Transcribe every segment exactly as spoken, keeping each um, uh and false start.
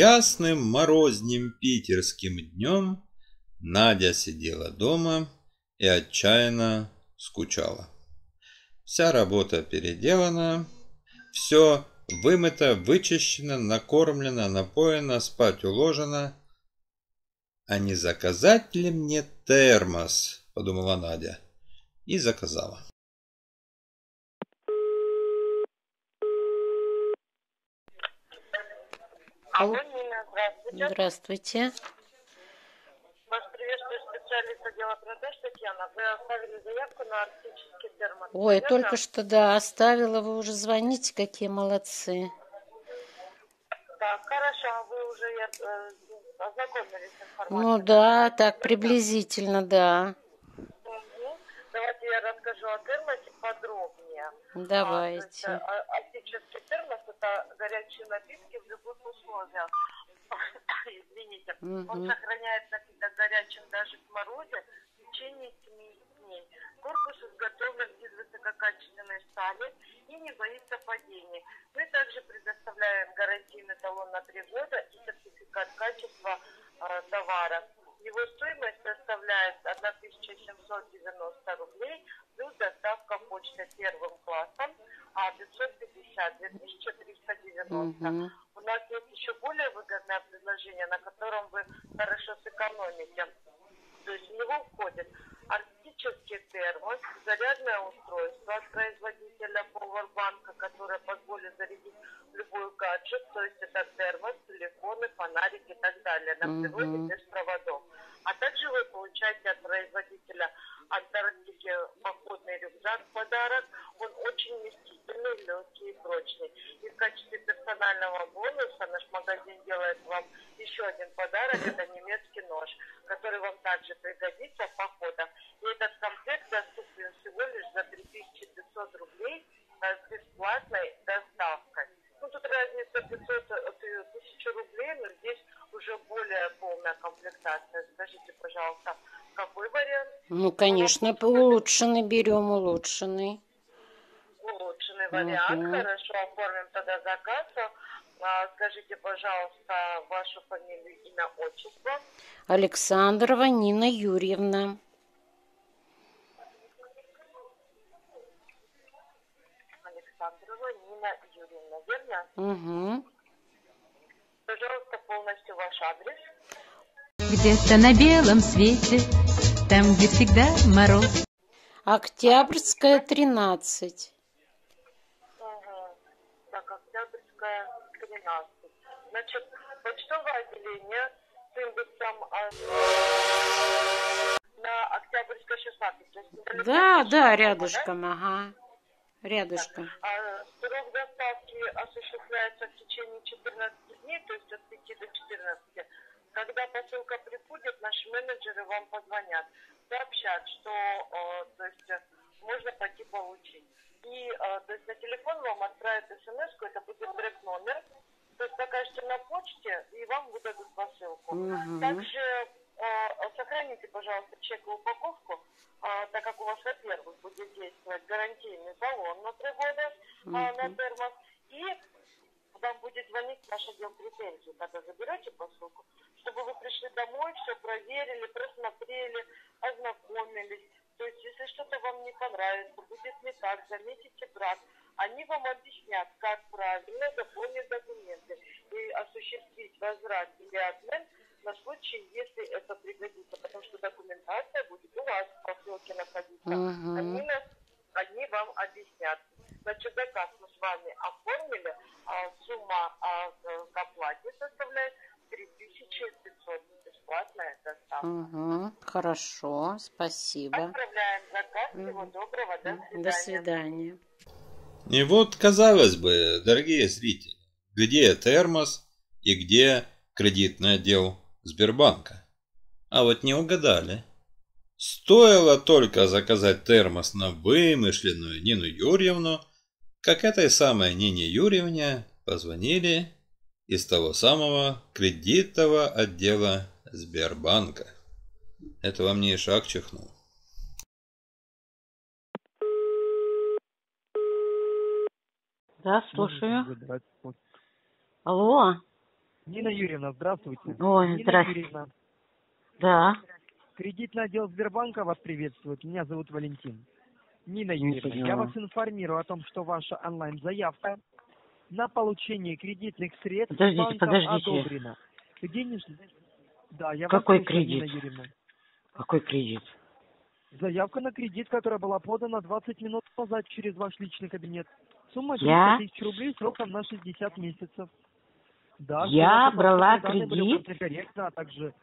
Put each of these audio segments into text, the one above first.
Ясным морозним питерским днем Надя сидела дома и отчаянно скучала. Вся работа переделана, все вымыто, вычищено, накормлено, напоено, спать уложено. «А не заказать ли мне термос?» – подумала Надя. И заказала. Алло, Нина, здравствуйте. Здравствуйте. Вас приветствует специалист отдела продаж Татьяна. Вы оставили заявку на арктический термос. Ой, верно? Только что, да, оставила. Вы уже звоните, какие молодцы. Так, хорошо, вы уже э, ознакомились с информацией. Ну да, так приблизительно, да. Угу. Давайте я расскажу о термосе подробнее. Давайте. А, есть, арктический термос — это горячие напитки в любых условиях. Извините. Угу. Он сохраняет напиток горячим даже в морозе в течение семи дней. Корпус изготовлен из высококачественной стали и не боится падений. Мы также предоставляем гарантийный талон на три года и сертификат качества э, товара. Его стоимость составляет тысяча семьсот девяносто рублей плюс доставка почты первым классом, а пятьсот пятьдесят — две тысячи триста девяносто. Угу. У нас есть еще более выгодное предложение, на котором вы хорошо сэкономите. То есть в него входит арктический термос, зарядное устройство от производителя Powerbank, которое позволит зарядить любой гаджет, то есть это термос, телефоны, фонарики и так далее, на природе без проводов. А также вы получаете от производителя Антарктики походный рюкзак в подарок. Он очень вместительный, легкий и прочный. И в качестве персонального бонуса наш магазин делает вам еще один подарок. Это немецкий нож, который вам также пригодится в походах. И этот комплект доступен всего лишь за три тысячи пятьсот рублей с бесплатной доставкой. Ну, тут разница пятьсот, тысяча рублей, но здесь уже более полная комплектация. Скажите, пожалуйста, какой вариант? Ну, конечно, улучшенный берем, улучшенный. Улучшенный вариант, угу. Хорошо, оформим тогда заказ. А, скажите, пожалуйста, вашу фамилию, имя, отчество? Александрова Нина Юрьевна. Александрова Нина Юрьевна, верно? Угу. Пожалуйста, полностью ваш адрес. Где-то на белом свете, там, где всегда мороз. Октябрьская, тринадцать. Угу. Так, Октябрьская, тринадцать. Значит, почтовое отделение с индексом на Октябрьской, шестнадцать. Да, да, рядышком, да? Ага. Рядышком. А, срок доставки осуществляется в течение четырнадцати дней, то есть от пяти до четырнадцати. Когда посылка прибудет, наши менеджеры вам позвонят, сообщат, что э, то есть, можно пойти получить. И э, то есть, на телефон вам отправят смс-ку, это будет трек-номер. То есть покажете на почте, и вам выдадут посылку. Угу. Также э, сохраните, пожалуйста, чековую упаковку, э, так как у вас, во-первых, будет действовать гарантийный талон на три года, угу, э, на термос. И вам будет звонить наш отдел претензий, когда заберете посылку, чтобы вы пришли домой, все проверили, просмотрели, ознакомились. То есть, если что-то вам не понравится, будет не так, заметите брак, они вам объяснят, как правильно заполнить документы и осуществить возврат или обмен на случай, если это пригодится, потому что документация будет у вас в посылке находиться. Uh-huh. Они, нас, они вам объяснят. Значит, заказ мы с вами оформили, а сумма а, к оплате составляет три тысячи пятьсот, бесплатная доставка. Угу, хорошо, спасибо. Отправляем заказ, всего доброго, до свидания. До свидания. И вот, казалось бы, дорогие зрители, где термос и где кредитный отдел Сбербанка? А вот не угадали. Стоило только заказать термос на вымышленную Нину Юрьевну, как этой самой Нине Юрьевне позвонили из того самого кредитного отдела Сбербанка. Это во мне и шаг чихнул. Да, слушаю. Алло. Нина Юрьевна, здравствуйте. Ой, здравствуйте. Да. Кредитный отдел Сбербанка вас приветствует. Меня зовут Валентин. Нина Юрьевна, я вас информирую о том, что ваша онлайн-заявка на получение кредитных средств подождите, подождите. одобрена. Денеж... Да, я Какой вас кредит? Нина Юрьевна. Какой кредит? Заявка на кредит, которая была подана двадцать минут назад через ваш личный кабинет. Сумма триста тысяч рублей сроком на шестьдесят месяцев. Да, я брала кредит. Корректно, а также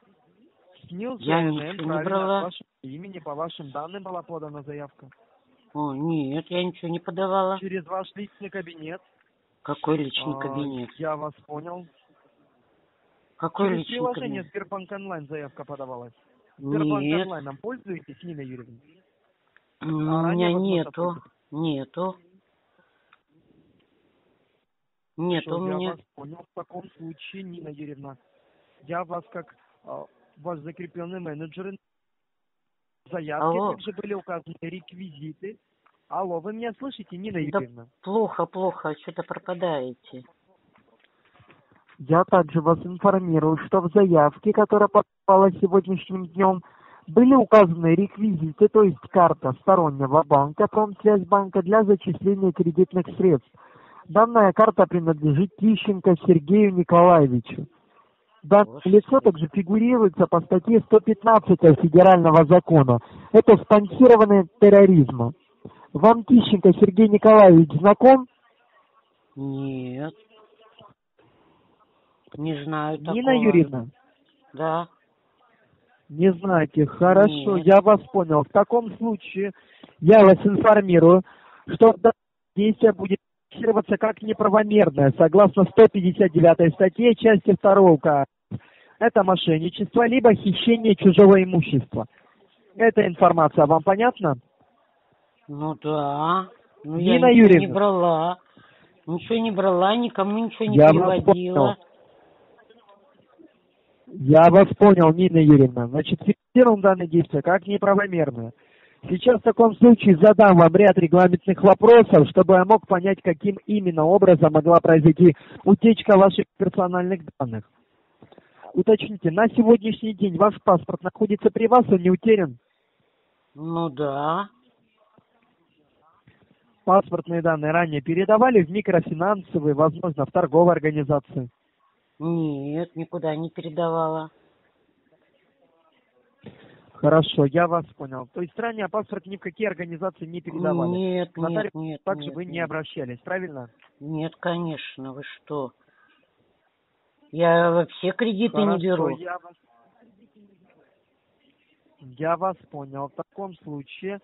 снил я ЦНН, не брала. Вашего имени, по вашим данным была подана заявка. О, нет, я ничего не подавала. Через ваш личный кабинет. Какой личный а, кабинет? Я вас понял. Какой через личный кабинет? Через приложение Сбербанк онлайн заявка подавалась. Сбербанк нет. Онлайном пользуетесь, Нина Юрьевна? Ну, а у меня нету, нету. Нет, что, у я меня... вас понял. В таком случае, Нина Юрьевна, я вас как а, ваш закрепленный менеджер заявки, также были указаны реквизиты. Алло, вы меня слышите, Нина Юрьевна? Да плохо, плохо, что-то пропадаете. Я также вас информирую, что в заявке, которая попала сегодняшним днем, были указаны реквизиты, то есть карта стороннего банка, Промсвязьбанка для зачисления кредитных средств. Данная карта принадлежит Тищенко Сергею Николаевичу. Данное лицо также фигурируется по статье сто пятнадцать Федерального закона. Это спонсирование терроризма. Вам Тищенко Сергей Николаевич знаком? Нет. Не знаю такого. Нина Юрьевна? Да. Не знаете? Хорошо, нет. Я вас понял. В таком случае я вас информирую, что действие будет как неправомерное, согласно сто пятьдесят девятой статье, части второй. Это мошенничество, либо хищение чужого имущества. Эта информация вам понятна? Ну да. Ну, я ничего Юрьевна. не брала. Ничего не брала, никому ничего не я переводила. Вас я вас понял, Нина Юрьевна. Значит, фиксируем данное действие как неправомерное. Сейчас в таком случае задам вам ряд регламентных вопросов, чтобы я мог понять, каким именно образом могла произойти утечка ваших персональных данных. Уточните, на сегодняшний день ваш паспорт находится при вас, он не утерян? Ну да. Паспортные данные ранее передавали в микрофинансовые, возможно, в торговые организации? Нет, никуда не передавала. Хорошо, я вас понял. То есть ранее паспорт ни в какие организации не передавали? Нет, Наталья, нет, нет. Также нет, вы нет. не обращались, правильно? Нет, конечно, вы что? Я вообще кредиты Хорошо, не беру. Я вас... я вас понял. В таком случае,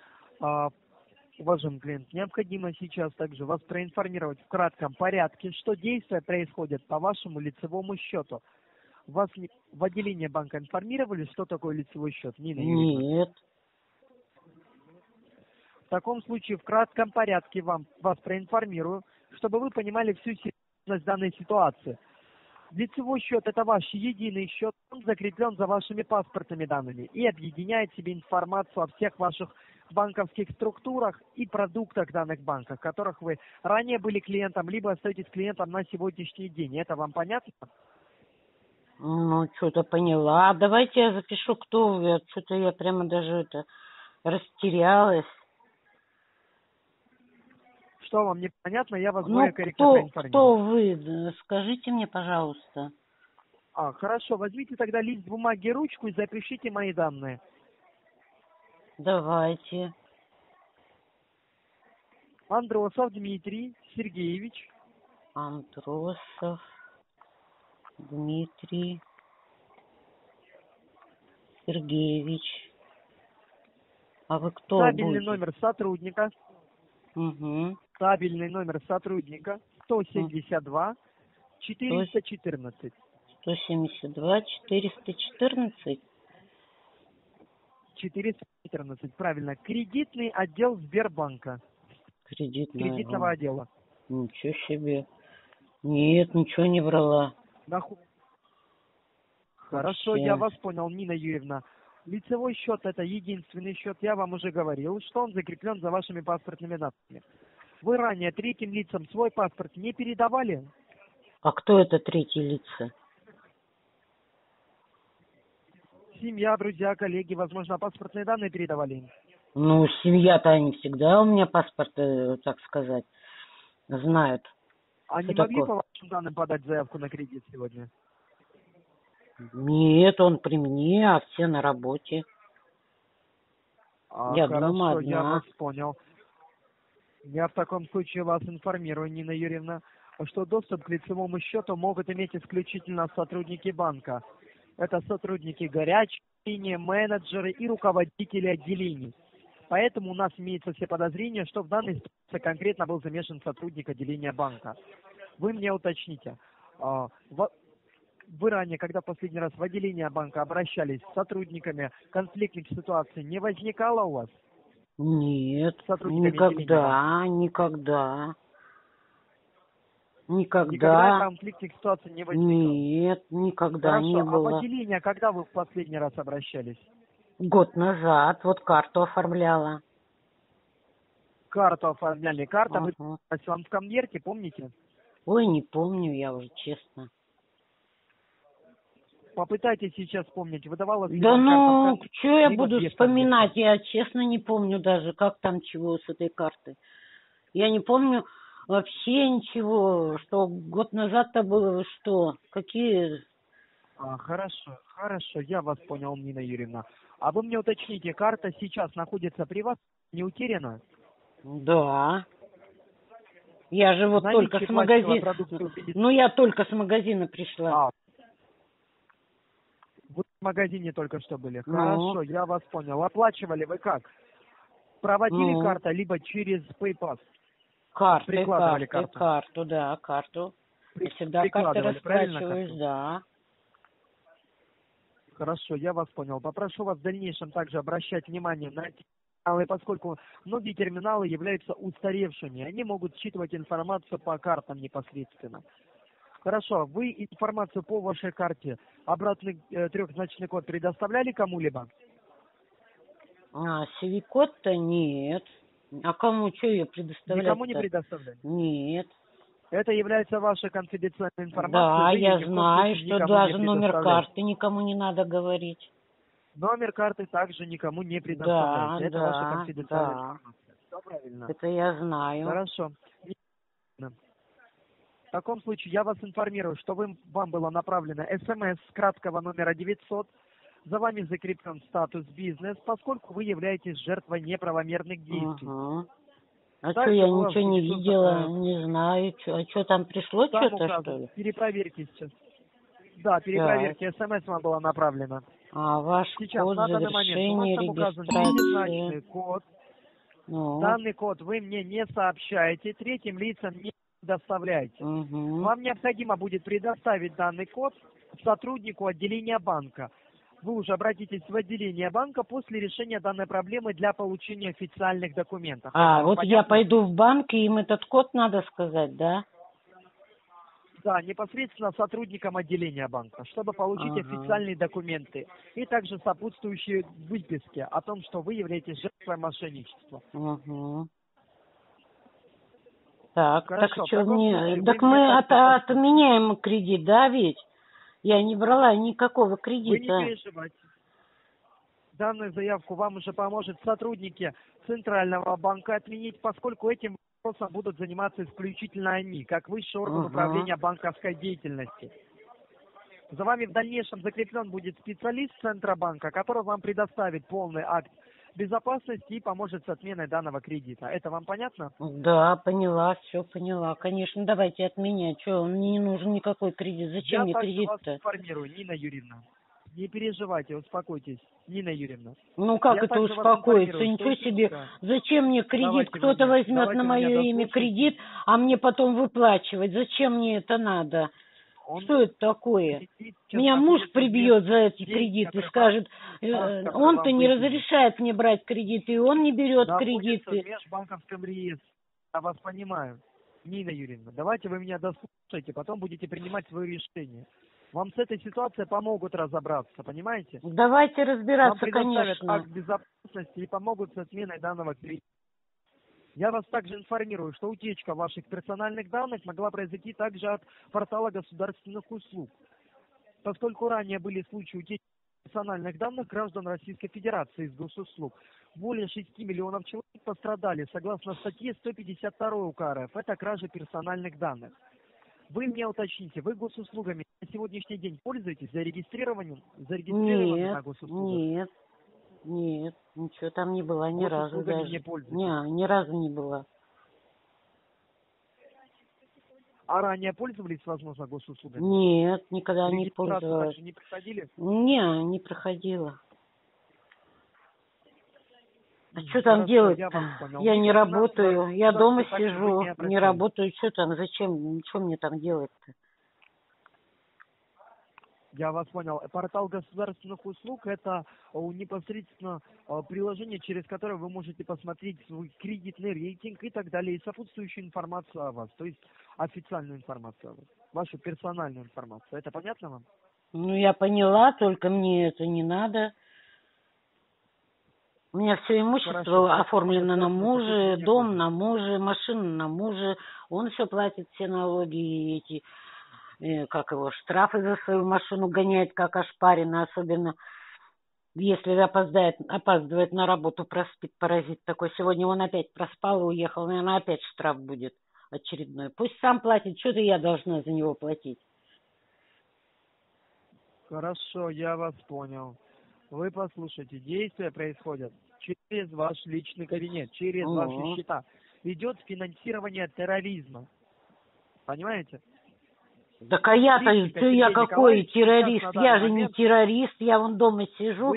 уважаемый клиент, необходимо сейчас также вас проинформировать в кратком порядке, что действия происходят по вашему лицевому счету. Вас в отделении банка информировали, что такое лицевой счет? Нина Юрьевна? Нет. В таком случае в кратком порядке вам, вас проинформирую, чтобы вы понимали всю серьезность данной ситуации. Лицевой счет – это ваш единый счет, он закреплен за вашими паспортными данными и объединяет в себе информацию о всех ваших банковских структурах и продуктах данных банков, которых вы ранее были клиентом, либо остаетесь клиентом на сегодняшний день. Это вам понятно? Ну, что-то поняла. Давайте я запишу, кто вы. Что-то я прямо даже это растерялась. Что вам непонятно? Я вас более корректно информирую. Кто вы? Скажите мне, пожалуйста. А, хорошо. Возьмите тогда лист бумаги, ручку и запишите мои данные. Давайте. Андросов Дмитрий Сергеевич. Андросов. Дмитрий Сергеевич. А вы кто? Табельный будете? номер сотрудника. Угу. Табельный номер сотрудника сто семьдесят два четыреста четырнадцать. сто семьдесят два четыреста четырнадцать. четыреста четырнадцать, правильно. Кредитный отдел Сбербанка. Кредитный Кредитного он. отдела. Ничего себе. Нет, ничего не брала. Наху... Хорошо, я вас понял, Нина Юрьевна. Лицевой счет – это единственный счет, я вам уже говорил, что он закреплен за вашими паспортными данными. Вы ранее третьим лицам свой паспорт не передавали? А кто это третьи лица? семья, друзья, коллеги, возможно, паспортные данные передавали им? Ну, семья-то они всегда у меня паспорт, так сказать, знают. Они могли такое? По вашим данным подать заявку на кредит сегодня? Нет, он при мне, а все на работе. А, я хорошо, дома одна. Я вас понял. Я в таком случае вас информирую, Нина Юрьевна, что доступ к лицевому счету могут иметь исключительно сотрудники банка. Это сотрудники горячей линии, менеджеры и руководители отделений. Поэтому у нас имеются все подозрения, что в данной ситуации конкретно был замешан сотрудник отделения банка. Вы мне уточните, вы ранее, когда последний раз в отделение банка обращались с сотрудниками, конфликтных ситуаций не возникало у вас? Нет, никогда, никогда, никогда. Никогда конфликтных ситуаций не возникало? Нет, никогда. Хорошо, не было. А в отделение когда вы в последний раз обращались? Год назад, вот карту оформляла. Карту оформляли, карта ага. Выписалась вам в конверте, помните? Ой, не помню я уже, честно. Попытайтесь сейчас помнить, выдавала... Да ну, что я буду вспоминать, я честно не помню даже, как там чего с этой карты. Я не помню вообще ничего, что год назад-то было, что, какие... А, хорошо, хорошо, я вас понял, Нина Юрьевна. А вы мне уточните, карта сейчас находится при вас, не утеряна? Да. Я же вот только с магазина... Ну, я только с магазина пришла. А. Вы в магазине только что были. Ну. Хорошо, я вас понял. Оплачивали вы как? Проводили ну. карту, либо через PayPal? Карты, прикладывали карты, карту. карту, да, карту. При... Всегда карты расплачиваюсь, да. Хорошо, я вас понял. Попрошу вас в дальнейшем также обращать внимание на терминалы, поскольку многие терминалы являются устаревшими. Они могут считывать информацию по картам непосредственно. Хорошо, вы информацию по вашей карте, обратный э, трехзначный код предоставляли кому-либо? А, си ви-код-то нет. А кому, что ее предоставляли? Никому не предоставляли? Нет. Это является вашей конфиденциальной информацией? Да, вы я знаю, что даже номер карты никому не надо говорить. Номер карты также никому не предоставляется. Да, это да, ваша конфиденциальная да. информация. Все правильно. Это я знаю. Хорошо. В таком случае я вас информирую, что вы, вам было направлено СМС с краткого номера девятьсот. За вами закреплен статус «Бизнес», поскольку вы являетесь жертвой неправомерных действий. Ага. А что, я ничего не видела, не знаю. Чё, а что, там пришло что-то, что ли? Перепроверьте сейчас. Да, перепроверьте, СМС вам было направлено. А ваш сейчас, код завершения регистрации. Код. Ну. Данный код вы мне не сообщаете, третьим лицам не предоставляете. Угу. Вам необходимо будет предоставить данный код сотруднику отделения банка. Вы уже обратитесь в отделение банка после решения данной проблемы для получения официальных документов. А, это вот понятно? Я пойду в банк, и им этот код надо сказать, да? Да, непосредственно сотрудникам отделения банка, чтобы получить ага. официальные документы и также сопутствующие выписки о том, что вы являетесь жертвой мошенничества. Угу. Так, хорошо, так, что мне... случае, так мы от, отменяем кредит, да, ведь? Я не брала никакого кредита. Вы не переживайте. Данную заявку вам уже поможет сотрудники Центрального банка отменить, поскольку этим вопросом будут заниматься исключительно они, как высший орган угу. управления банковской деятельности. За вами в дальнейшем закреплен будет специалист Центробанка, который вам предоставит полный акт безопасности и поможет с отменой данного кредита. Это вам понятно? Да, поняла, все поняла. Конечно, давайте отменять. Что, мне не нужен никакой кредит. Зачем Я мне кредит-то? Я также вас информирую, Нина Юрьевна. Не переживайте, успокойтесь, Нина Юрьевна. Ну как Я это успокоиться? Ничего себе. Да. Зачем мне кредит? Кто-то возьмет на мое имя кредит, а мне потом выплачивать. Зачем мне это надо? Он что это такое? Меня муж прибьет за эти кредиты и скажет, он-то не разрешает мне брать кредиты, и он не берет кредиты. В межбанковском реестре. Я вас понимаю. Нина Юрьевна, давайте вы меня дослушайте, потом будете принимать свое решение. Вам с этой ситуацией помогут разобраться, понимаете? Давайте разбираться, конечно. Вам предоставят акт безопасности и помогут с отменой данного кредита. Я вас также информирую, что утечка ваших персональных данных могла произойти также от портала государственных услуг. Поскольку ранее были случаи утечки персональных данных граждан Российской Федерации из госуслуг. Более шести миллионов человек пострадали, согласно статье сто пятьдесят два УК РФ. Это кража персональных данных. Вы мне уточните, вы госуслугами на сегодняшний день пользуетесь, зарегистрированием, зарегистрированием на госуслугах? Нет, нет, ничего там не было, ни разу даже. Не, ни разу не было. А ранее пользовались, возможно, госуслугами? Нет, никогда не пользовалась. Не проходили? Не, не проходила. А что там делать-то? Я не работаю, я дома сижу, не работаю, что там, зачем, ничего мне там делать-то? Я вас понял. Портал государственных услуг – это непосредственно приложение, через которое вы можете посмотреть свой кредитный рейтинг и так далее, и сопутствующую информацию о вас, то есть официальную информацию о вас, вашу персональную информацию. Это понятно вам? Ну, я поняла, только мне это не надо. У меня все имущество Хорошо. оформлено Хорошо. на мужа, дом на мужа, машина на мужа, он все платит, все налоги эти. Как его, штрафы за свою машину гоняет, как ошпарено, особенно если опоздает, опаздывает на работу, проспит паразит такой. Сегодня он опять проспал и уехал, наверное, опять штраф будет очередной. Пусть сам платит, что-то я должна за него платить. Хорошо, я вас понял. Вы послушайте, действия происходят через ваш личный кабинет, через О-о. ваши счета. Идет финансирование терроризма. Понимаете? Так а я-то, я какой террорист? Я же не террорист, я вон дома сижу,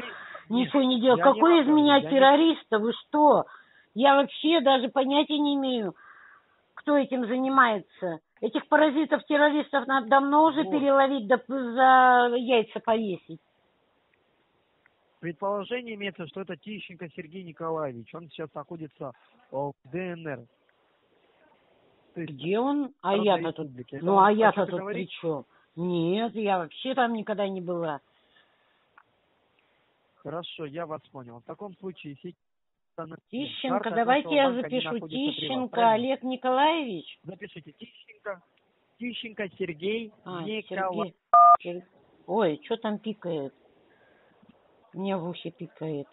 ничего не делаю. Какой из меня террорист-то? Вы что? Я вообще даже понятия не имею, кто этим занимается. Этих паразитов-террористов надо давно уже переловить, да за яйца повесить. Предположение имеется, что это Тищенко Сергей Николаевич. Он сейчас находится в ДНР. Где он? А я-то тут... Ну, а я-то тут при чем? Нет, я вообще там никогда не была. Хорошо, я вас понял. В таком случае... Тищенко, давайте я запишу. Тищенко Олег Николаевич? Запишите. Тищенко. Тищенко Сергей Николаевич. Ой, что там пикает? Мне в ухе пикает.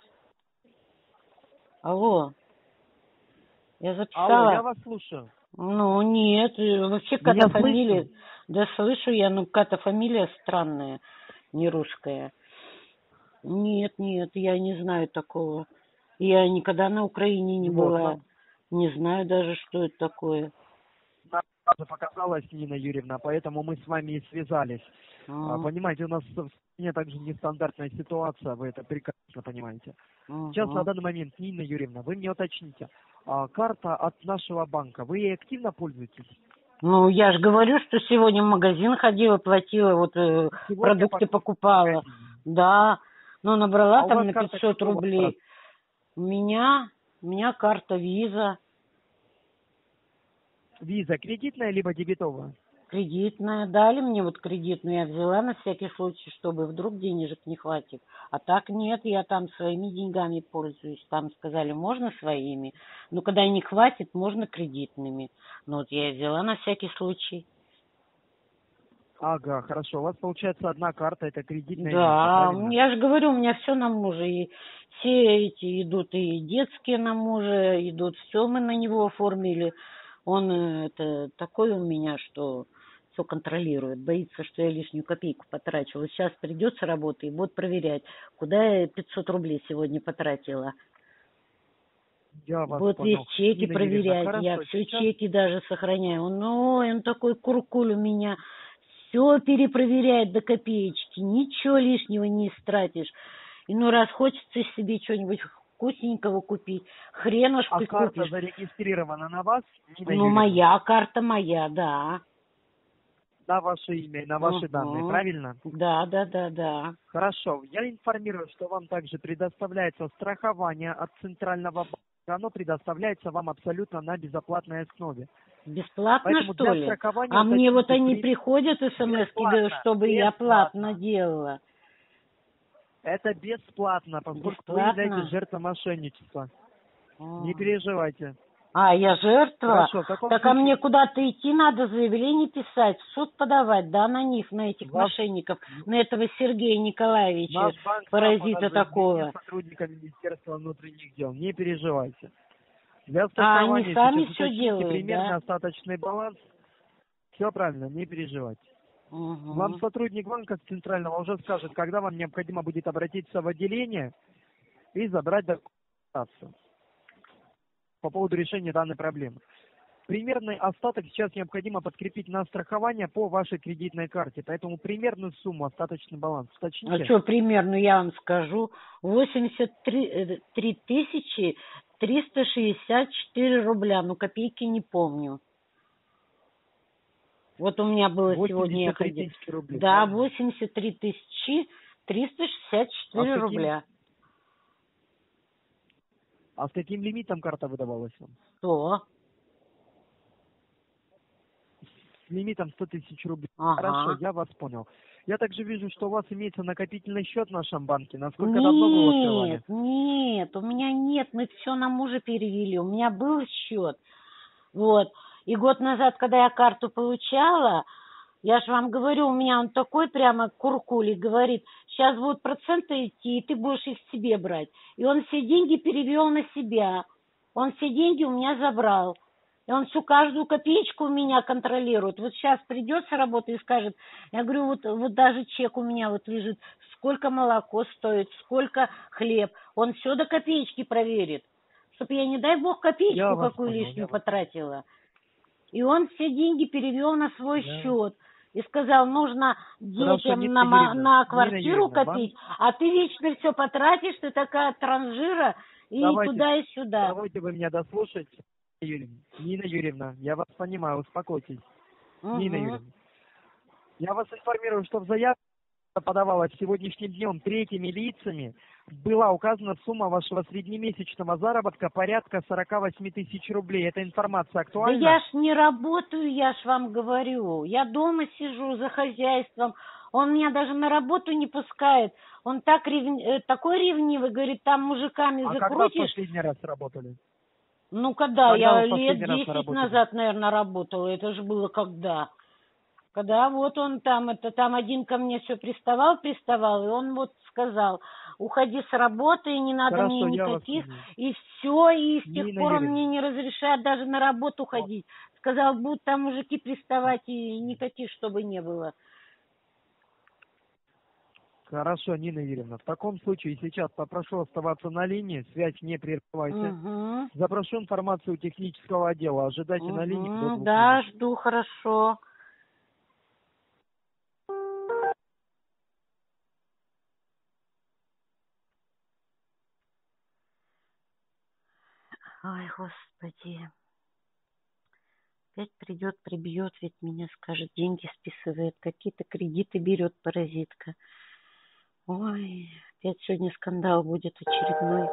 Алло. Я записала. Алло, я вас слушаю. Ну, нет, вообще какая-то фамилия, слышу? да слышу я, ну, какая-то фамилия странная, не русская. Нет, нет, я не знаю такого. Я никогда на Украине не вот, была, да. не знаю даже, что это такое. Нам показалась Нина Юрьевна, поэтому мы с вами и связались. А. Понимаете, у нас в стране также нестандартная ситуация, вы это прекрасно понимаете. А. Сейчас, на данный момент, Нина Юрьевна, вы мне уточните. Карта от нашего банка. Вы ей активно пользуетесь? Ну, я же говорю, что сегодня в магазин ходила, платила, вот сегодня продукты покупала. Да, но набрала а там на пятьсот рублей. У меня, у меня карта Виза. Виза кредитная, либо дебетовая? Кредитная. Дали мне вот кредитную, я взяла на всякий случай, чтобы вдруг денежек не хватит. А так нет, я там своими деньгами пользуюсь. Там сказали, можно своими, но когда не хватит, можно кредитными. Ну вот я взяла на всякий случай. Ага, хорошо. У вас получается одна карта, это кредитная. Да, виза, я же говорю, у меня все на мужа. И все эти идут, и детские на мужа идут, все мы на него оформили. Он это такой у меня, что все контролирует, боится, что я лишнюю копейку потрачу. Вот сейчас придет с работы и будет проверять, куда я пятьсот рублей сегодня потратила. Я вас вот понял. Весь чеки Нина проверять, Юрьевна, я все сейчас... чеки даже сохраняю. Ну, он такой куркуль у меня, все перепроверяет до копеечки, ничего лишнего не истратишь. И ну раз хочется себе что-нибудь... вкусненького купить, хренушку купишь. А карта зарегистрирована на вас? Ну, моя карта, моя, да. На ваше имя, на ваши данные, правильно? Да, да, да, да. Хорошо. Я информирую, что вам также предоставляется страхование от Центрального банка. Оно предоставляется вам абсолютно на безоплатной основе. Бесплатно, Поэтому что ли? А мне вот они приходят, смс-ки, чтобы я платно делала. Это бесплатно, поскольку бесплатно? вы являетесь жертвой мошенничества. А. Не переживайте. А, я жертва? Хорошо, так случае... а мне куда-то идти надо, заявление писать, в суд подавать, да, на них, на этих Вас... мошенников, на этого Сергея Николаевича, паразита такого. Я сотрудника Министерства внутренних дел, не переживайте. Для а они сами все делают, примерно да? Остаточный баланс, все правильно, не переживайте. Угу. Вам сотрудник банка центрального уже скажет, когда вам необходимо будет обратиться в отделение и забрать документацию по поводу решения данной проблемы. Примерный остаток сейчас необходимо подкрепить на страхование по вашей кредитной карте, поэтому примерную сумму, остаточный баланс уточните. А что примерную, я вам скажу, восемьдесят три тысячи триста шестьдесят четыре рубля, ну копейки не помню. Вот у меня было сегодня, я ходила. Рублей, да, восемьдесят три тысячи триста шестьдесят четыре а рубля. А с каким лимитом карта выдавалась вам? сто. С лимитом сто тысяч рублей. Ага. Хорошо, я вас понял. Я также вижу, что у вас имеется накопительный счет в нашем банке. Насколько нет, давно вы открывали? Нет, у меня нет. Мы все на мужа перевели. У меня был счет. Вот. И год назад, когда я карту получала, я же вам говорю, у меня он такой прямо куркулик, говорит, сейчас будут проценты идти, и ты будешь их себе брать. И он все деньги перевел на себя, он все деньги у меня забрал. И он всю каждую копеечку у меня контролирует. Вот сейчас придет с работы и скажет, я говорю, вот, вот даже чек у меня вот лежит, сколько молоко стоит, сколько хлеб. Он все до копеечки проверит, чтобы я, не дай бог, копеечку какую лишнюю потратила. И он все деньги перевел на свой да. счет. И сказал, нужно детям на, на квартиру Юрьевна, копить, банк. А ты вечно все потратишь, ты такая транжира, и давайте, туда, и сюда. Давайте вы меня дослушаете, Нина Юрьевна, я вас понимаю, успокойтесь. Угу. Нина Юрьевна, я вас информирую, что в заявке подавалась сегодняшним днем третьими лицами, была указана сумма вашего среднемесячного заработка порядка сорока восьми тысяч рублей. Эта информация актуальна? Да я ж не работаю, я ж вам говорю. Я дома сижу за хозяйством. Он меня даже на работу не пускает. Он так рев... такой ревнивый, говорит, там мужиками а закрутишь. А когда в последний раз работали? Ну, когда? когда я лет десять назад, наверное, работала. Это же было когда? Когда вот он там, это там один ко мне все приставал, приставал, и он вот сказал, уходи с работы, не надо Хорошо, мне никаких, и все, и с тех Нина пор он мне не разрешает даже на работу ходить. Сказал, будут там мужики приставать, и никаких, чтобы не было. Хорошо, Нина Юрьевна, в таком случае сейчас попрошу оставаться на линии, связь не прерывайте. Угу. Запрошу информацию технического отдела, ожидайте угу. на линии. Да, жду, хорошо. Ой, Господи, опять придет, прибьет, ведь меня скажет, деньги списывает, какие-то кредиты берет паразитка. Ой, опять сегодня скандал будет очередной.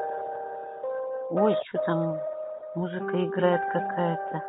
Ой, что там, музыка играет какая-то.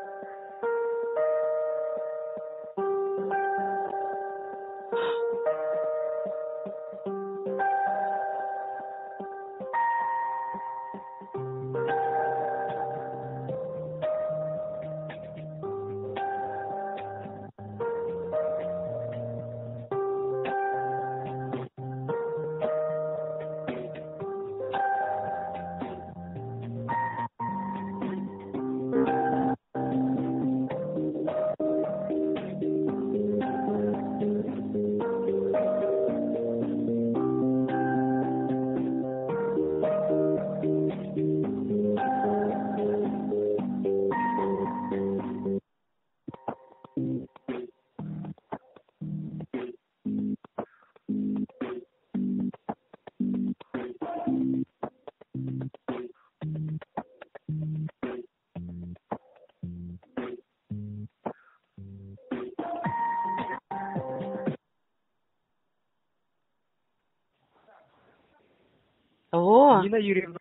Нина Юрьевна.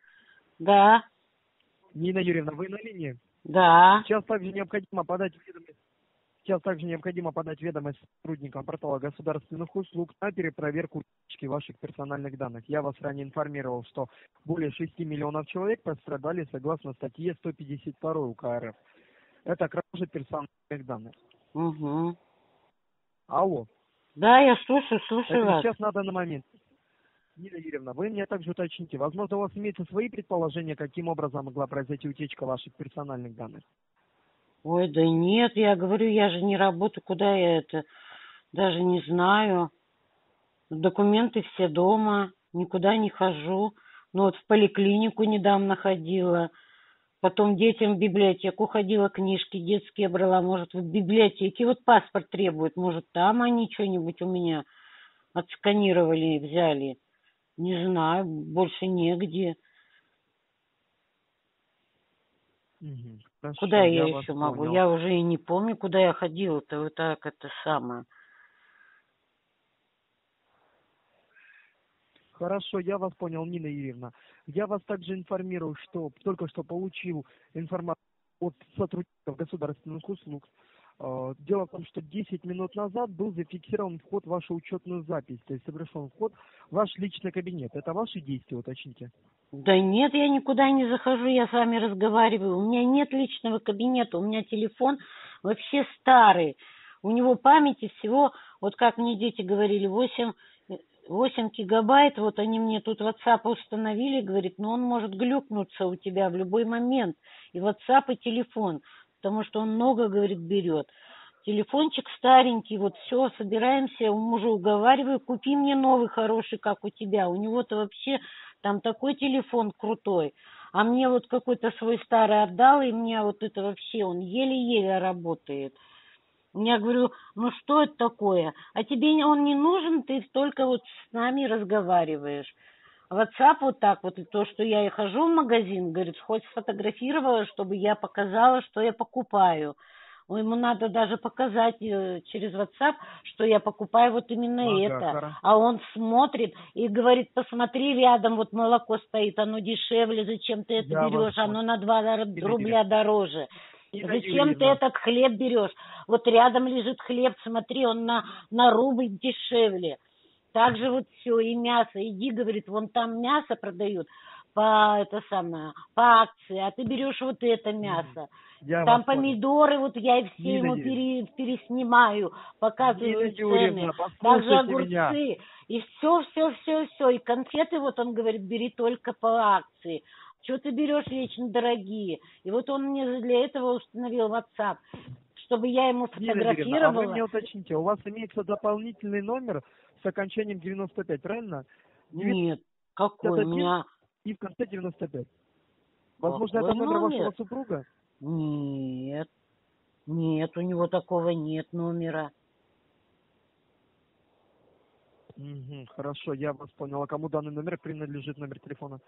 Да. Нина Юрьевна, вы на линии? Да. Сейчас также необходимо подать уведомление. Сейчас также необходимо подать ведомость сотрудникам портала государственных услуг на перепроверку ваших персональных данных. Я вас ранее информировал, что более шести миллионов человек пострадали согласно статье сто пятьдесят два УК РФ. Это кража персональных данных. Угу. Алло. Да, я слушаю, слушаю вас. Сейчас на данный момент. Нина Юрьевна, вы меня также уточните. Возможно, у вас имеются свои предположения, каким образом могла произойти утечка ваших персональных данных? Ой, да нет, я говорю, я же не работаю, куда я это, даже не знаю. Документы все дома, никуда не хожу. Ну вот в поликлинику недавно ходила, потом детям в библиотеку ходила, книжки детские брала, может в библиотеке вот паспорт требует, может там они что-нибудь у меня отсканировали и взяли. Не знаю, больше негде. Угу. Хорошо, куда я, я еще могу? Понял. Я уже и не помню, куда я ходила-то. Вот так это самое. Хорошо, я вас понял, Нина Юрьевна. Я вас также информирую, что только что получил информацию от сотрудников государственных услуг. Дело в том, что десять минут назад был зафиксирован вход в вашу учетную запись, то есть совершен вход в ваш личный кабинет. Это ваши действия, уточните? Да нет, я никуда не захожу, я с вами разговариваю. У меня нет личного кабинета, у меня телефон вообще старый. У него памяти всего, вот как мне дети говорили, восемь, восемь гигабайт, вот они мне тут WhatsApp установили, говорит, но он может глюкнуться у тебя в любой момент. И WhatsApp, и телефон. Потому что он много, говорит, берет. Телефончик старенький, вот все, собираемся, мужа уговариваю, купи мне новый хороший, как у тебя. У него-то вообще там такой телефон крутой. А мне вот какой-то свой старый отдал, и мне вот это вообще, он еле-еле работает. Я говорю, ну что это такое? А тебе он не нужен, ты только вот с нами разговариваешь. WhatsApp вот так вот, то, что я и хожу в магазин, говорит, хоть сфотографировала, чтобы я показала, что я покупаю. Ему надо даже показать через WhatsApp, что я покупаю вот именно а, это. Да, да. А он смотрит и говорит, посмотри, рядом вот молоко стоит, оно дешевле, зачем ты это да, берешь, оно на два рубля дороже. Зачем ты этот хлеб берешь? Вот рядом лежит хлеб, смотри, он на, на рубль дешевле. Так же вот все, и мясо, иди, говорит, вон там мясо продают по, это самое, по акции, а ты берешь вот это мясо. Я там помидоры, понял. Вот я и все Нина ему пере, переснимаю, показываю цены, даже огурцы, меня. И все, все, все, все, и конфеты, вот он говорит, бери только по акции. Что ты берешь вечно дорогие? И вот он мне для этого установил WhatsApp, чтобы я ему фотографировала. А вы мне уточните, у вас имеется дополнительный номер с окончанием девяносто пять, правильно? Нет, какой у меня? И в конце девяносто пять. Возможно, какой это номер, номер вашего супруга? Нет, нет, у него такого нет номера. Угу, хорошо, я вас понял. А кому данный номер принадлежит, номер телефона?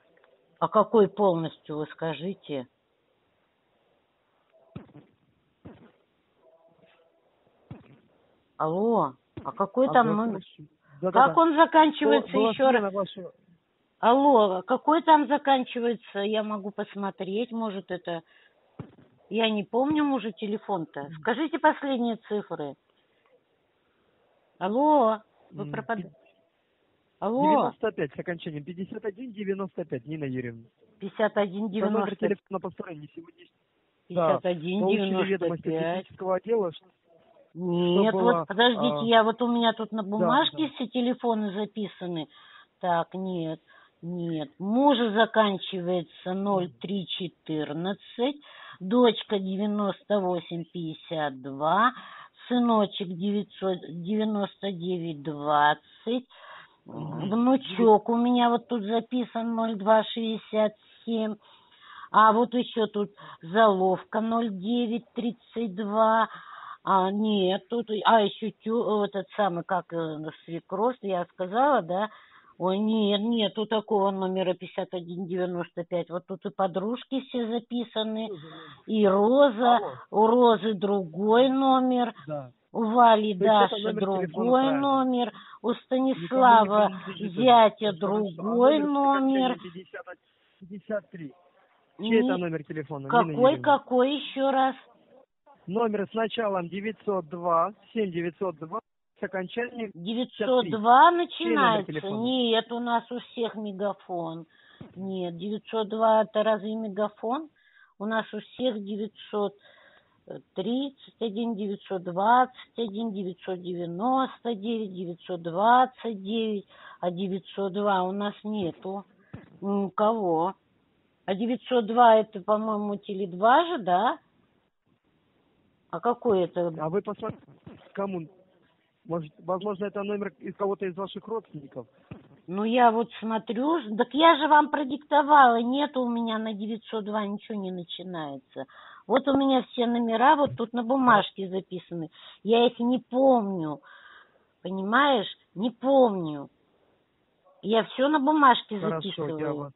А какой полностью, вы скажите? Алло, а какой а там номер? Да, как да, он да. заканчивается О, еще раз? Вашего... Алло, какой там заканчивается? Я могу посмотреть, может это... Я не помню мужа телефон-то. Скажите последние цифры. Алло, вы пропадаете. Алло. девяносто пять с окончанием. пятьдесят один девяносто пять, Нина Юрьевна. пятьдесят один девяносто пять. Номер телефона посторонний сегодняшний. пятьдесят один девяносто пять. Да, получили ведомости технического отдела, что... Нет, чтобы, вот подождите, а... я вот у меня тут на бумажке да, да. все телефоны записаны. Так, нет, нет. Мужа заканчивается ноль три четырнадцать, дочка девяносто восемь пятьдесят два, сыночек девяносто девять двадцать, внучок у меня вот тут записан ноль два шестьдесят семь. А вот еще тут заловка ноль девять тридцать два. А, нет, тут, а, еще тю, этот самый, как свекровь, я сказала, да? Ой, нет, нету такого номера пятьдесят один девяносто пять. Вот тут и подружки все записаны, и Роза, Алло. у Розы другой номер, да. у Вали Даши другой номер, у Станислава зятя другой номер. пятьдесят три. Чей это номер телефона? Какой, какой еще раз? номер с началом девятьсот два, семь девятьсот два, с окончанием девятьсот два начинается. Нет, у нас у всех мегафон. Нет, девятьсот два это разве мегафон? У нас у всех девятьсот тридцать один, девятьсот двадцать один, девятьсот девяносто девять, девятьсот двадцать девять, а девятьсот два у нас нету ни у кого. А девятьсот два это, по-моему, теле два же, да? А какой это? А вы посмотрите, кому? Может, возможно, это номер из кого-то из ваших родственников. Ну, я вот смотрю, так я же вам продиктовала, нет у меня на девятьсот два ничего не начинается. Вот у меня все номера вот тут на бумажке записаны. Я их не помню, понимаешь? Не помню. Я все на бумажке записываю. Хорошо, я вас...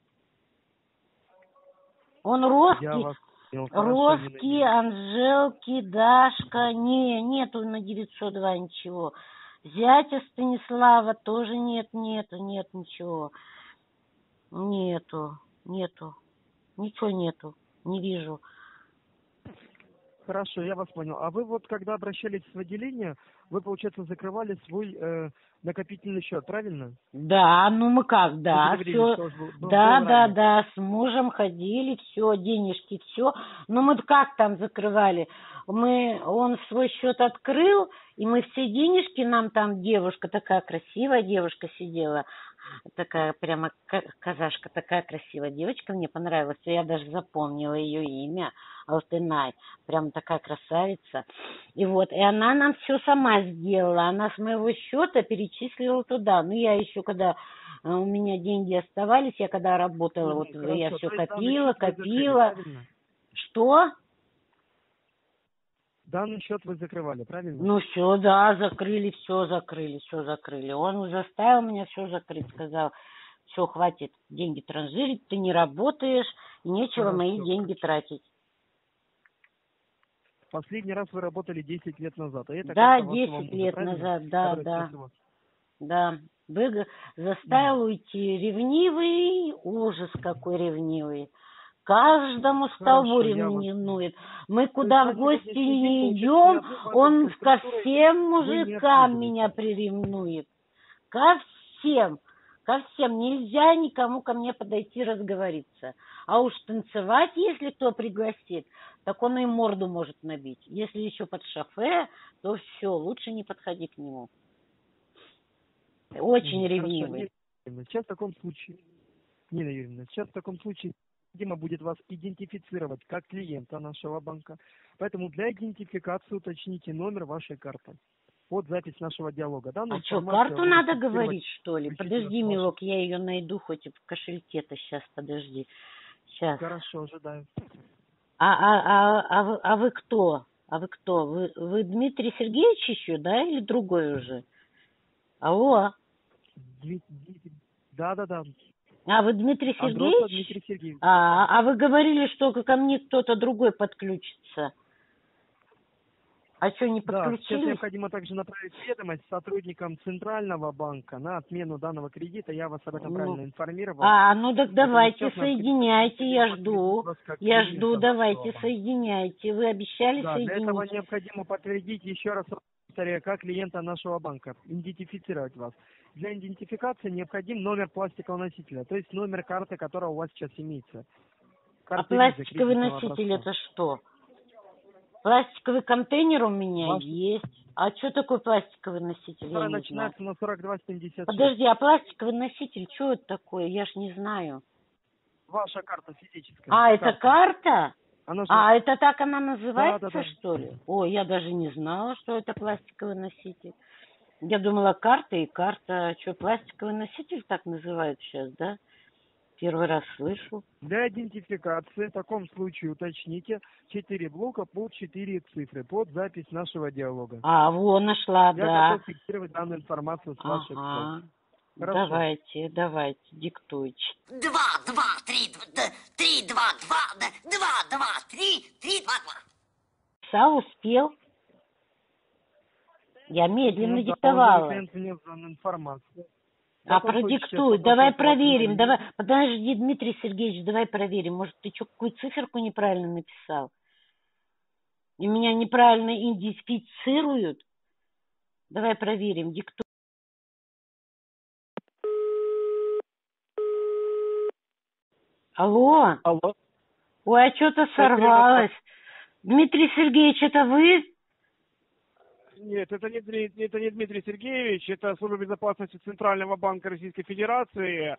Он Роски, Роски, Анжелки, Дашка. Не, нету на девятьсот два ничего. Зятя Станислава тоже нет, нету, нет ничего. Нету, нету. Ничего нету, не вижу. Хорошо, я вас понял. А вы вот, когда обращались в отделение, вы, получается, закрывали свой э, накопительный счет, правильно? Да, ну мы как, да. Все, все, был, был да, был да, да, с мужем ходили, все, денежки, все. Но мы как там закрывали? Мы, он свой счет открыл, и мы все денежки, нам там девушка, такая красивая девушка сидела, такая прямо казашка, такая красивая девочка, мне понравилась, я даже запомнила ее имя, Алтынай, прям такая красавица. И вот, и она нам все сама сделала, она с моего счета перечислила туда. Ну, я еще, когда у меня деньги оставались, я когда работала, ну, вот хорошо, я все копила, копила. Что? Данный счет вы закрывали, правильно? Ну, все, да, закрыли, все закрыли, все закрыли. Он заставил меня все закрыть, сказал, все, хватит деньги транжирить, ты не работаешь, и нечего ну, мои все, деньги хорошо. Тратить. Последний раз вы работали десять лет назад. А это да, десять лет правильно? Назад, да, да. Да, вы заставил да. уйти ревнивый, ужас какой ревнивый. Каждому столбу ревнует. Мы куда в гости не идем, он ко всем мужикам меня приревнует. Ко всем. Ко всем. Нельзя никому ко мне подойти разговориться. А уж танцевать, если кто пригласит, так он и морду может набить. Если еще под шофе, то все, лучше не подходи к нему. Очень ревнивый. Сейчас в таком случае, Нина Юрьевна, сейчас в таком случае... Дима будет вас идентифицировать как клиента нашего банка. Поэтому для идентификации уточните номер вашей карты. Вот запись нашего диалога. Данную а что, карту надо говорить, что ли? Подожди, милок, я ее найду, хоть и в кошельке-то сейчас, подожди. Сейчас. Хорошо, ожидаю. А, а, а, а, вы, а вы кто? А вы кто? Вы, вы Дмитрий Сергеевич еще, да? Или другой уже? Алло. Да-да-да. А вы Дмитрий Сергеевич? Андросов Дмитрий Сергеевич. А, а вы говорили, что ко мне кто-то другой подключится. А что, не подключились? Да, сейчас необходимо также направить ведомость сотрудникам Центрального банка на отмену данного кредита. Я вас об этом ну. правильно информировала. А, ну так давайте, соединяйте, я жду. Я жду, давайте, соединяйте. Вы обещали да, соединить. Для этого необходимо подтвердить еще раз... как клиента нашего банка, идентифицировать вас. Для идентификации необходим номер пластикового носителя, то есть номер карты, которая у вас сейчас имеется. Карты а пластиковый носитель образца. Это что? Пластиковый контейнер у меня Пласт... есть. А что такое пластиковый носитель? Который начинается на сорок два семьдесят шесть. Подожди, а пластиковый носитель, что это такое? Я ж не знаю. Ваша карта физическая. А, карта. Это карта? Она же... А, это так она называется, да, да, да. что ли? О, я даже не знала, что это пластиковый носитель. Я думала, карта и карта. Что, пластиковый носитель так называют сейчас, да? Первый раз слышу. Для идентификации в таком случае уточните четыре блока по четыре цифры под запись нашего диалога. А, вон, нашла, я да. Я готов фиксировать данную информацию с ага. ваших слов. Хорошо. Давайте, давайте, диктуйте. Два, два, три, два, три, два, два, два, два, три, три, два, два. Все, успел. Я медленно ну, диктовала. А продиктуй, давай проверим, давай. Подожди, Дмитрий Сергеевич, давай проверим. Может, ты что, какую циферку неправильно написал? И меня неправильно идентифицируют. Давай проверим. Диктор. Алло. Алло. Ой, а что-то сорвалось. Дмитрий Сергеевич, это вы? Нет, это не, это не Дмитрий Сергеевич, это служба безопасности Центрального банка Российской Федерации.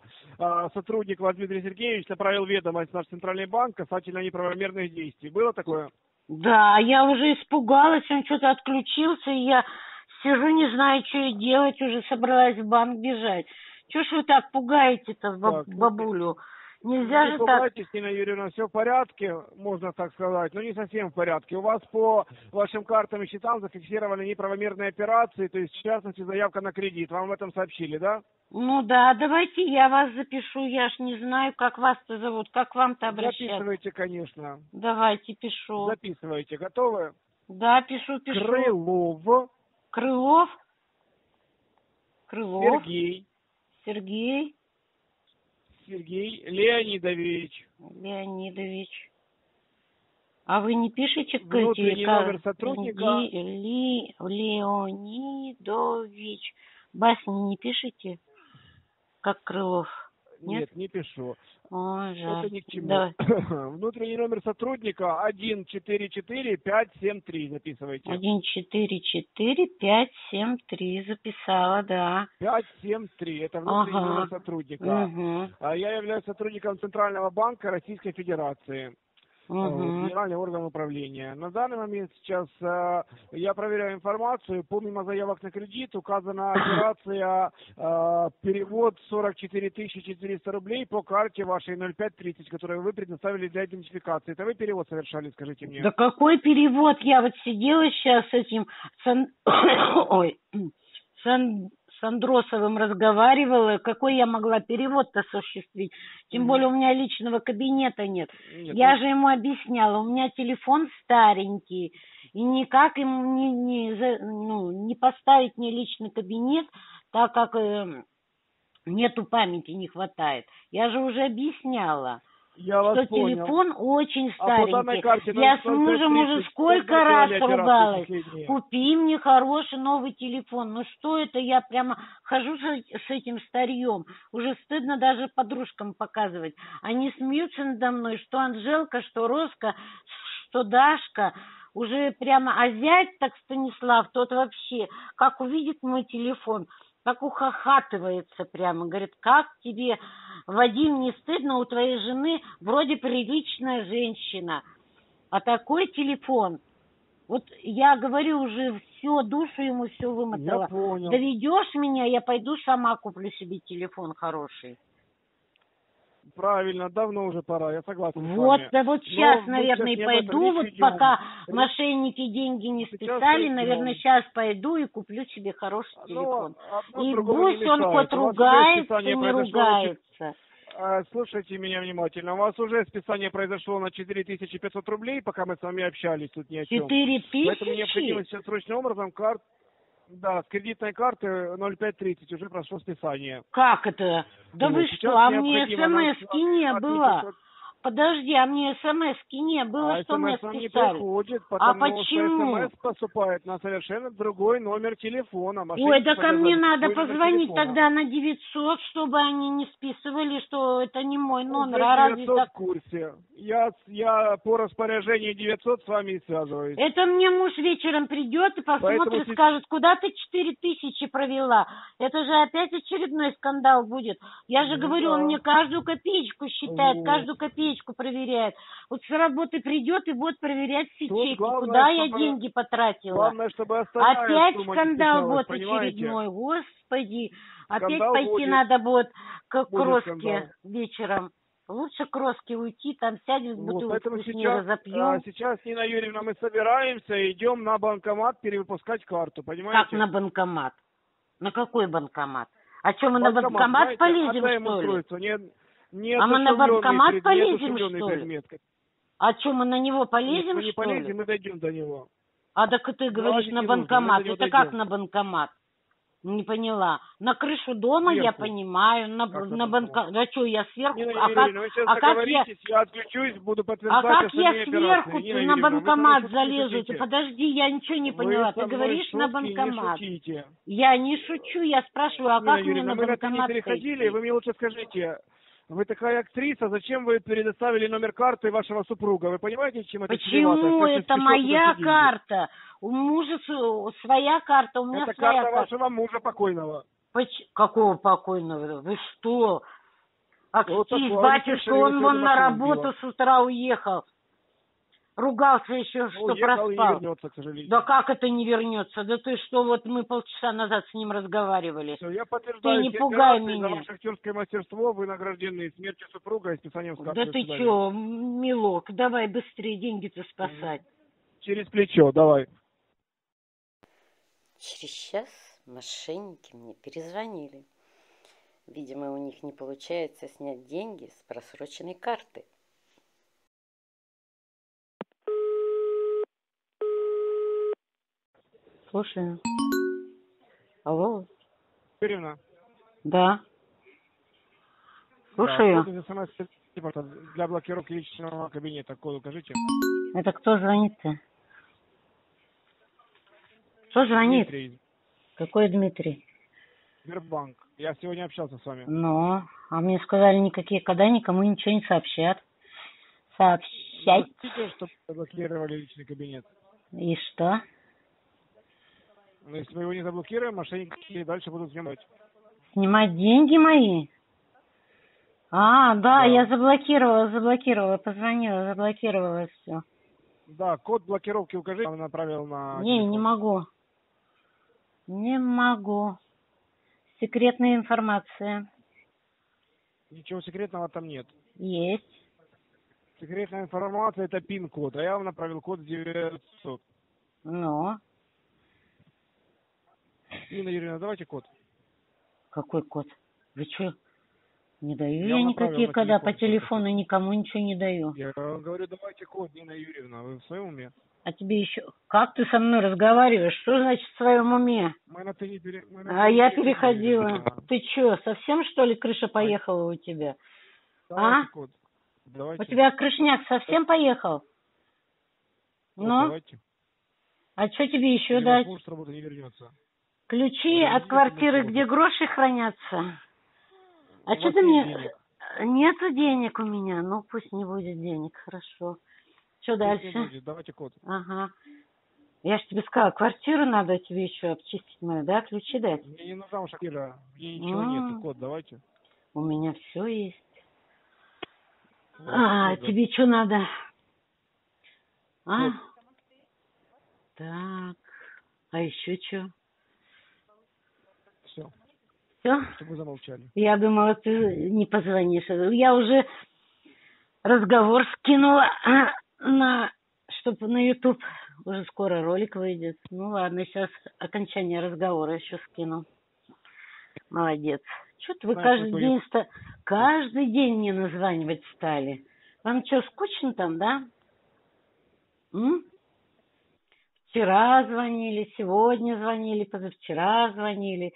Сотрудник вас, Дмитрий Сергеевич, направил ведомость в наш Центральный банк касательно неправомерных действий. Было такое? Да, я уже испугалась, он что-то отключился, и я сижу, не знаю, что и делать, уже собралась в банк бежать. Чего ж вы так пугаете-то баб бабулю? Нельзя же так... Нина Юрьевна, все в порядке, можно так сказать, но не совсем в порядке. У вас по вашим картам и счетам зафиксированы неправомерные операции, то есть, в частности, заявка на кредит. Вам об этом сообщили, да? Ну да, давайте я вас запишу, я ж не знаю, как вас-то зовут, как вам-то обращаться. Записывайте, конечно. Давайте, пишу. Записывайте, готовы? Да, пишу, пишу. Крылов. Крылов. Крылов. Сергей. Сергей. Сергей Леонидович. Леонидович. А вы не пишете к Внутренний номер сотрудника. Ли... Леонидович. Басни не пишете? Как Крылов? Нет, Нет не пишу. О, это ни к чему. Да. Внутренний номер сотрудника один четыре четыре пять семь три. Записывайте. один четыре четыре пять семь три. Записала, да. пять семь три. Это внутренний ага. номер сотрудника. Угу. Я являюсь сотрудником Центрального банка Российской Федерации. Угу. Федеральный орган управления. На данный момент сейчас э, я проверяю информацию. Помимо заявок на кредит указана операция э, перевод сорок четыре тысячи четыреста рублей по карте вашей ноль пять тридцать, которую вы предоставили для идентификации. Это вы перевод совершали, скажите мне? Да какой перевод? Я вот сидела сейчас с этим сан... Ой. Сан... с Андросовым разговаривала, какой я могла перевод-то осуществить. Тем mm-hmm. более у меня личного кабинета нет. нет я нет. же ему объясняла, у меня телефон старенький, и никак ему не, не, ну, не поставить мне личный кабинет, так как э, нету памяти, не хватает. Я же уже объясняла. Я вас что понял. Телефон очень старенький. А карте, я с мужем уже сколько раз ругалась. Купи мне хороший новый телефон. Ну что это, я прямо хожу с этим старьем. Уже стыдно даже подружкам показывать. Они смеются надо мной, что Анжелка, что Роска, что Дашка. Уже прямо, а зять так Станислав, тот вообще, как увидит мой телефон... Как ухахатывается прямо. Говорит, как тебе, Вадим, не стыдно, у твоей жены вроде приличная женщина. А такой телефон. Вот я говорю уже, все, душу ему все вымотала. Я понял. Доведешь меня, я пойду сама куплю себе телефон хороший. Правильно, давно уже пора, я согласен с вот, вами. Да вот сейчас, но, наверное, сейчас и пойду, вот идем. Пока мошенники деньги не списали, наверное, сейчас пойду и куплю себе хороший телефон. Но, и пусть он хоть ругается, не ругается. Слушайте меня внимательно. У вас уже списание произошло на четыре тысячи пятьсот рублей, пока мы с вами общались тут ни о чем. четыре тысячи? Поэтому необходимо сейчас срочным образом карт... Да, с кредитной карты ноль пять тридцать уже прошло списание. Как это? Да ну, вы что, а мне смс-ки не от... было. От... Подожди, а мне смс-ки не было, а что мне списали? Не приходит, а почему? Что смс поступает на совершенно другой номер телефона. Ой, да ко мне надо позвонить телефона. Тогда на девятьсот, чтобы они не списывали, что это не мой номер. Ну, а разве так... в курсе. Я, я по распоряжению девятьсот с вами и связываюсь. Это мне муж вечером придет и посмотрит, поэтому... скажет, куда ты четыре тысячи провела. Это же опять очередной скандал будет. Я же ну, говорю, да. Он мне каждую копеечку считает, вот. Каждую копеечку. Проверяет. Вот с работы придет и будет проверять все чеки, куда я чтобы, деньги потратила. Главное, чтобы опять скандал вот очередной, господи. Опять скандал пойти будет. Надо будет к Кроске вечером. Лучше к Роске уйти, там сядем с бутылочку вот, сейчас, запьем. А, сейчас, Нина Юрьевна, мы собираемся и идем на банкомат перевыпускать карту, понимаете? Как на банкомат? На какой банкомат? А что, мы банкомат, на банкомат знаете, полезем, что ли? Нет. Нет, а мы на банкомат полезем, что ли? Предмет. А что, мы на него полезем, Нет, что ли? Мы не полезем, мы дойдем до него. А так ты говоришь, Влажить на банкомат. Нужно, это как на банкомат? Не поняла. На крышу дома сверху. Я понимаю, на, на банка. Да что, я сверху? Нина а Юрьевна, как, а как я... я отключусь, буду подтверждать. А как я сверху Нина на банкомат Юрьевна, залезу? Подожди, я ничего не поняла. Ты говоришь на банкомат. Я не шучу, я спрашиваю, а Нина как Юрьевна, мне на мы банкомат переходили, вы мне лучше скажите. Вы такая актриса, зачем вы предоставили номер карты вашего супруга? Вы понимаете, чем это? Почему это моя карта? У мужа своя карта, у меня это своя карта. Это карта вашего мужа покойного. Поч... Какого покойного? Вы что? Акстись, вот батюшка, он вон на работу с утра уехал. Ругался еще, что уехал проспал. Вернется, к сожалению. Да как это не вернется? Да ты что, вот мы полчаса назад с ним разговаривали. Все, я подтверждаю, ты не пугай меня. За ваше шахтерское мастерство вы награждены смертью супруга и списанием с карты. Да ты че, милок, давай быстрее деньги-то спасать. Через плечо, давай. Через час мошенники мне перезвонили. Видимо, у них не получается снять деньги с просроченной карты. Слушаю. Алло. Юрьевна. Да. Слушаю. Да, для блокировки личного кабинета код укажите. Это кто звонит-то? Кто звонит? Дмитрий. Какой Дмитрий? Сбербанк. Я сегодня общался с вами. Ну, а мне сказали, никакие кода никому ничего не сообщат. Сообщать. Хотите, чтобы заблокировали личный кабинет? И что? Ну, если мы его не заблокируем, мошенники дальше будут снимать. Снимать деньги мои? А, да, да. Я заблокировала, заблокировала, позвонила, заблокировала все. Да, код блокировки укажите. Он направил на... Не, телефон. Не могу. Не могу. Секретная информация. Ничего секретного там нет. Есть. Секретная информация — это пин-код, а я вам направил код девятьсот. Ну? Нина Юрьевна, давайте код. Какой код? Вы что? Не даю я, я никакие кода по телефону, никому ничего не даю. Я говорю, давайте код, Нина Юрьевна, вы в своем уме? А тебе еще... Как ты со мной разговариваешь? Что значит в своем уме? Майна, ты не пере... Майна, а ты я не переходила. Не ты что, совсем что ли крыша поехала у тебя? Давайте а? Код. Давайте. У тебя крышняк совсем поехал? Ну? Но... Давайте. А что тебе еще Или дать? Муж с работы не вернется. Ключи да, от квартиры, не где гроши хранятся? А у что ты мне... Денег. Нету денег у меня. Ну, пусть не будет денег. Хорошо. Что дальше? Давайте код. Ага. Я же тебе сказала, квартиру надо тебе еще обчистить мою, да? Ключи дать? Мне не нужна ваша квартира. Мне ничего а, нет. Код давайте. У меня все есть. Вот, а, код. Тебе что надо? А? Код. Так. А еще что? Все. Все? Чтобы замолчали. Я думала, ты не позвонишь. Я уже разговор скинула на, чтобы на YouTube. Уже скоро ролик выйдет. Ну ладно, сейчас окончание разговора еще скину. Молодец. Что-то вы Знаешь, каждый день ста... каждый день мне названивать стали. Вам что, скучно там, да? М? Вчера звонили, сегодня звонили, позавчера звонили.